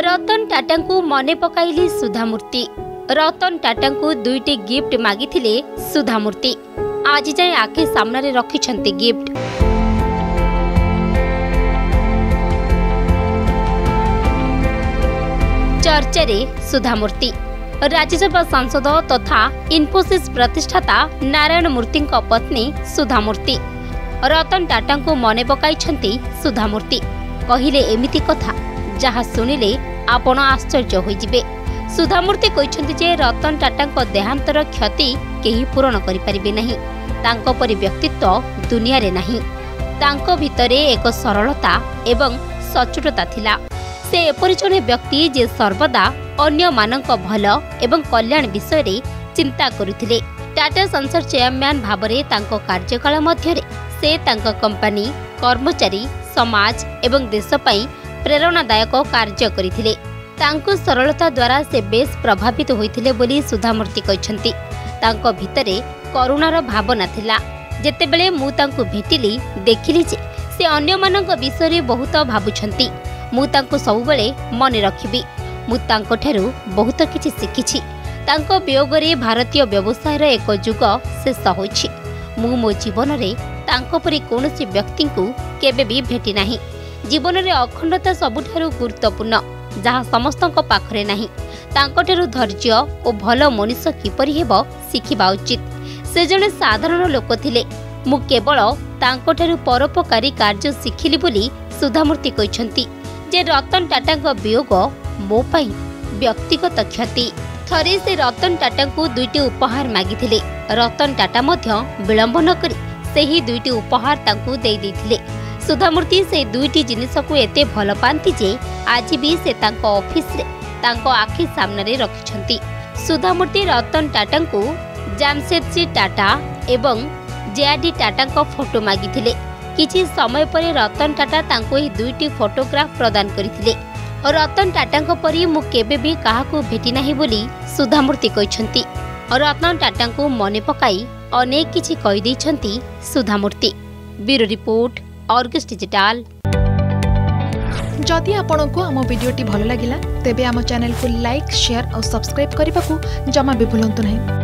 रतन टाटा को मने पकाइली सुधा मूर्ति। रतन टाटा को दुईटी गिफ्ट मागिथिले सुधा मूर्ति। आज जाए आखे सामने रखिछंती गिफ्ट। चर्चा रे सुधा मूर्ति राज्यसभा सांसद तथा इंफोसिस प्रतिष्ठाता नारायण मूर्ति पत्नी सुधा मूर्ति रतन टाटा को मने पकाई सुधा मूर्ति कहिले एमिति कथा जहाँ सुनिले आपण आश्चर्य होइजिबे। सुधा मूर्ति कहिसेंती जे रतन टाटा देहांतर क्षति केही पूरण करिपारिबे नाही। तांको परि व्यक्तित्व दुनिया रे नाही। तांको भितरे एक सरलता एवं सचोटता थिला। से एपरि जने व्यक्ति जे सर्वदा अन्य मानक भल एवं कल्याण विषय रे चिंता करुथिले। टाटा सन्स चेयरमैन भाबरे तांको कार्यकाल मध्य रे से तांको कंपनी कर्मचारी समाज एवं देश पई प्रेरणादायक कार्य करिथिले। तांको सरलता द्वारा से बेस प्रभावित होइथिले बोली सुधा मूर्ति कहिसेंती। तांको भितरे करुणार भावना थिला। जेतेबेले मु तांको भेटिली देखिली जे से अन्य मानक विषय रे बहुत भाबुछंती। मु तांको सबुबले मने रखिबी। मु तांको ठेरु बहुत किछि सिखिछि। तांको वियोगरे भारतीय व्यवसायर एक जुग शेष होइछि। मु मो जीवन रे तांको परि कोनोसी व्यक्ति को केबे भी भेटि नाही। जीवन रे अखंडता सबुठारु गुरुत्वपूर्ण जहाँ समस्तंको पाखरे नाही। तांको ठेरु धैर्य और भलो मनुष्य किपरि हेबो सिखिबा उचित। से जने साधारण लोक थिले। मु केवल तांको ठेरु परोपकारी कार्य सिखिली बोली सुधा मूर्ति कहिसेंती। जे रतन टाटा को वियोग मो पाई व्यक्तिगत क्षति। थरे से रतन टाटा को दुईटी उपहार मागिथिले। रतन टाटा मध्य विलंब न करी सेही दुईटी उपहार तांको देई दैथिले। सुधा मूर्ति से दुईटी जिनिस को एते भल पांती जे आज भी से तांको ऑफिस रे तांको आखि सामने रे रखिछंती। सुधा मूर्ति रतन टाटा को जमशेदजी टाटा एवं जेआरडी टाटा को फोटो मागिथिले। किछि समय पर रतन टाटा तांको ही दुईटी फोटोग्राफ प्रदान करिथिले। रतन टाटा परि मु केबे भी काहाकू भेटि नाही बोली सुधा मूर्ति कहिसेंती। रतन टाटा को मने पकाई अनेक किछि कहि दैछंती सुधा मूर्ति। Bureau report Argus digital. जदि आपनको आम भिडियोटी भल लागिला तेबे आम चैनल को लाइक शेयर और सब्सक्राइब करने को जमा भी भूलंतु नहीं।